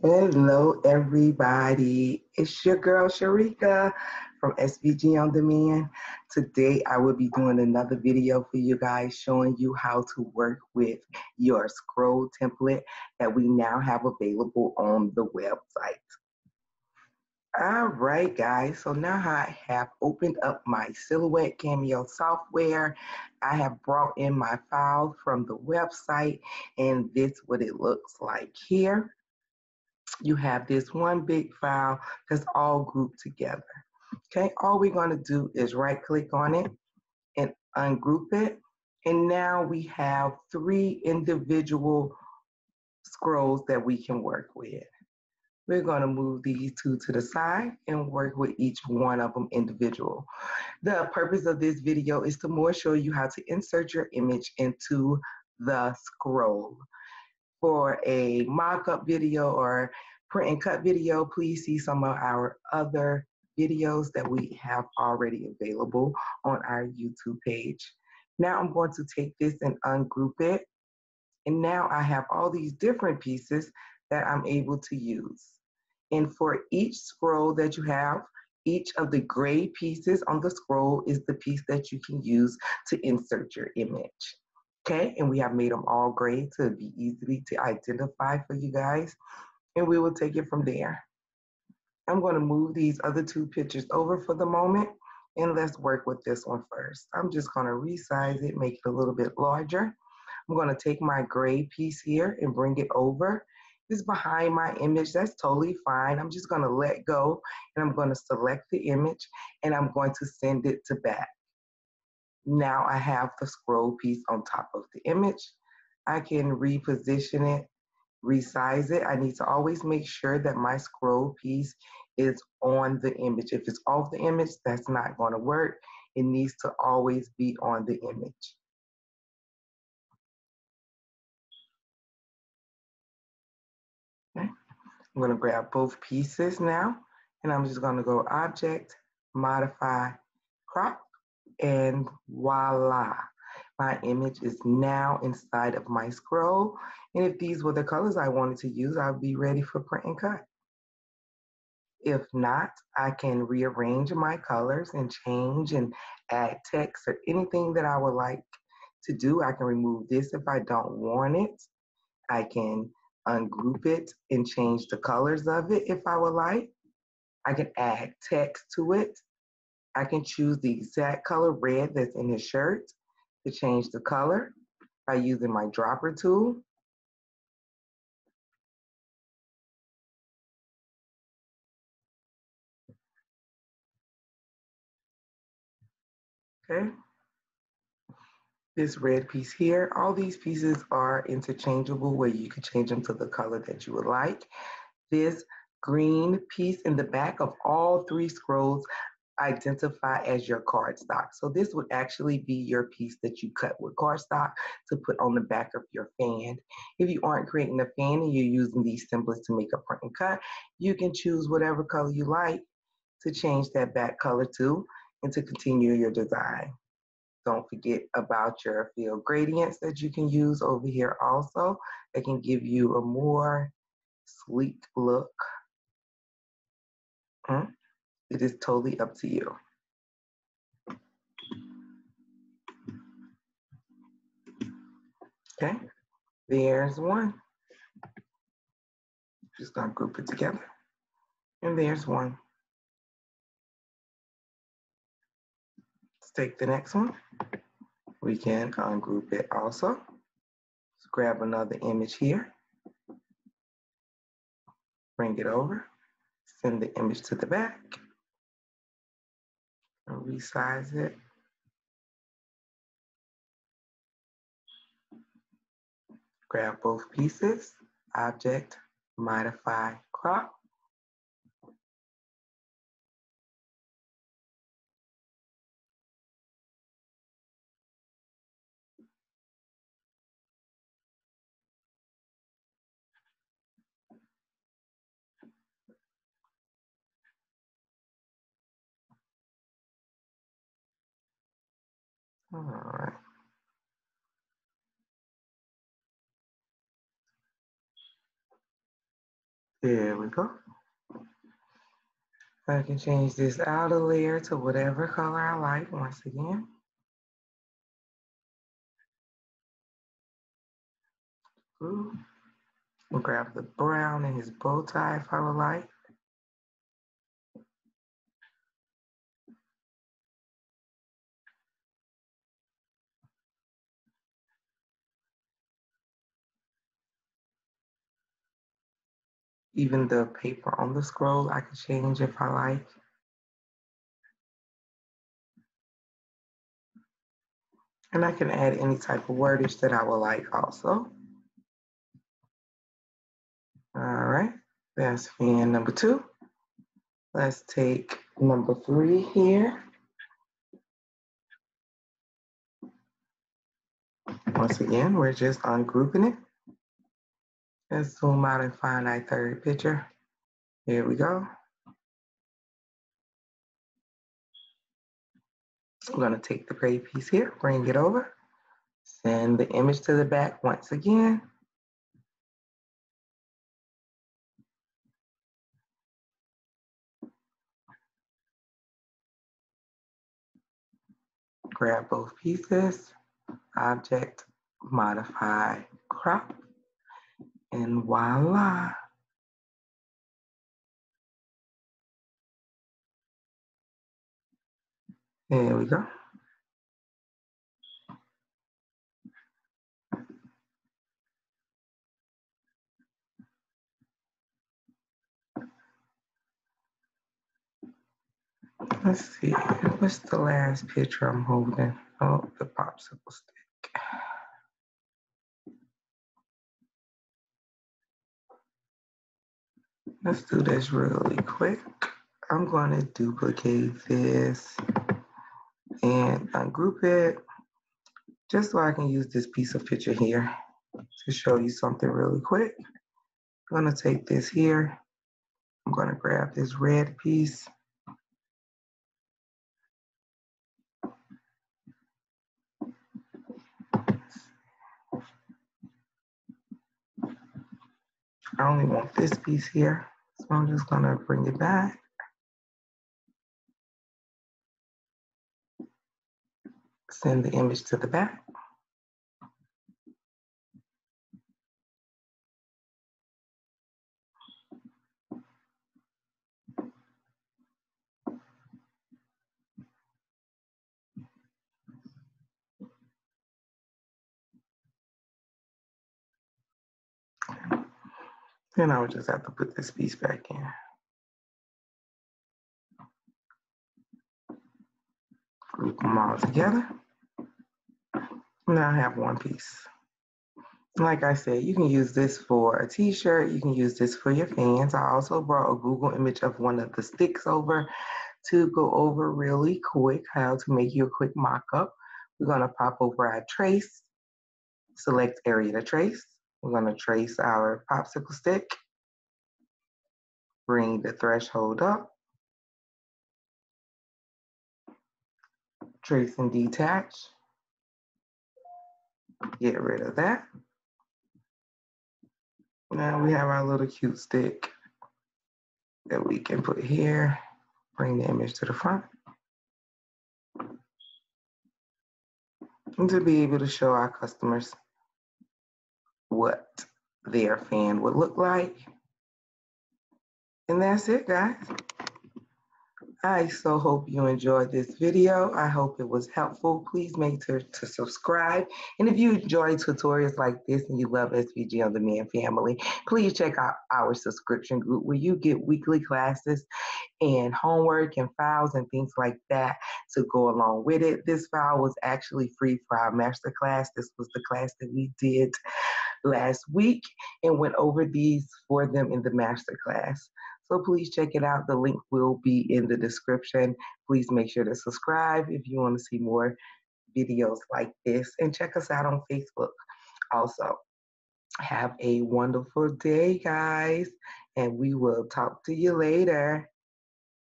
Hello, everybody. It's your girl, Sharika from SVG On Demand. Today, I will be doing another video for you guys showing you how to work with your scroll template that we now have available on the website. All right, guys. So now I have opened up my Silhouette Cameo software. I have brought in my file from the website, and this is what it looks like here. You have this one big file that's all grouped together. Okay, all we're going to do is right click on it and ungroup it. And now we have three individual scrolls that we can work with. We're going to move these two to the side and work with each one of them individual. The purpose of this video is to more show you how to insert your image into the scroll. For a mock-up video or print and cut video, please see some of our other videos that we have already available on our YouTube page. Now I'm going to take this and ungroup it. And now I have all these different pieces that I'm able to use. And for each scroll that you have, each of the gray pieces on the scroll is the piece that you can use to insert your image. Okay, and we have made them all gray to be easily to identify for you guys. And we will take it from there. I'm going to move these other two pictures over for the moment. And let's work with this one first. I'm just going to resize it, make it a little bit larger. I'm going to take my gray piece here and bring it over. It's behind my image. That's totally fine. I'm just going to let go. And I'm going to select the image. And I'm going to send it to back. Now I have the scroll piece on top of the image. I can reposition it, resize it. I need to always make sure that my scroll piece is on the image. If it's off the image, that's not going to work. It needs to always be on the image. Okay. I'm going to grab both pieces now, and I'm just going to go Object, Modify, Crop. And voila, my image is now inside of my scroll. And if these were the colors I wanted to use, I'd be ready for print and cut. If not, I can rearrange my colors and change and add text or anything that I would like to do. I can remove this if I don't want it. I can ungroup it and change the colors of it if I would like. I can add text to it. I can choose the exact color red that's in his shirt to change the color by using my dropper tool. Okay. This red piece here, all these pieces are interchangeable where you can change them to the color that you would like. This green piece in the back of all three scrolls identify as your cardstock. So this would actually be your piece that you cut with cardstock to put on the back of your fan. If you aren't creating a fan and you're using these templates to make a print and cut, you can choose whatever color you like to change that back color to and to continue your design. Don't forget about your fill gradients that you can use over here also. They can give you a more sleek look. It is totally up to you. Okay, there's one. Just gonna group it together. And there's one. Let's take the next one. We can ungroup it also. Let's grab another image here. Bring it over. Send the image to the back. Resize it. Grab both pieces, Object, Modify, Crop. All right. There we go. So I can change this outer layer to whatever color I like once again. Ooh. We'll grab the brown in his bow tie if I would like. Even the paper on the scroll, I can change if I like. And I can add any type of wordage that I would like also. All right, that's fan number two. Let's take number three here. Once again, we're just ungrouping it. Let's zoom out and find our third picture. Here we go. I'm gonna take the gray piece here, bring it over, send the image to the back once again. Grab both pieces, object, modify, crop. And voila. There we go. Let's see, what's the last picture I'm holding? Oh, the popsicle stick. Let's do this really quick. I'm going to duplicate this and ungroup it just so I can use this piece of picture here to show you something really quick. I'm going to take this here. I'm going to grab this red piece. I only want this piece here, so I'm just gonna bring it back. Send the image to the back. Then I would just have to put this piece back in. Group them all together. Now I have one piece. Like I said, you can use this for a t-shirt. You can use this for your fans. I also brought a Google image of one of the sticks over to go over really quick, how to make you a quick mock-up. We're gonna pop over our trace, select area to trace. We're going to trace our popsicle stick, bring the threshold up, trace and detach, get rid of that. Now we have our little cute stick that we can put here, bring the image to the front. And to be able to show our customers what their fan would look like. And that's it, guys. I so hope you enjoyed this video. I hope it was helpful. Please make sure to subscribe. And if you enjoy tutorials like this and you love SVG On Demand family, please check out our subscription group where you get weekly classes and homework and files and things like that to go along with it. This file was actually free for our master class. This was the class that we did last week and went over these for them in the master class. So please check it out. The link will be in the description. Please make sure to subscribe if you want to see more videos like this. And check us out on Facebook also. Have a wonderful day, guys. And we will talk to you later.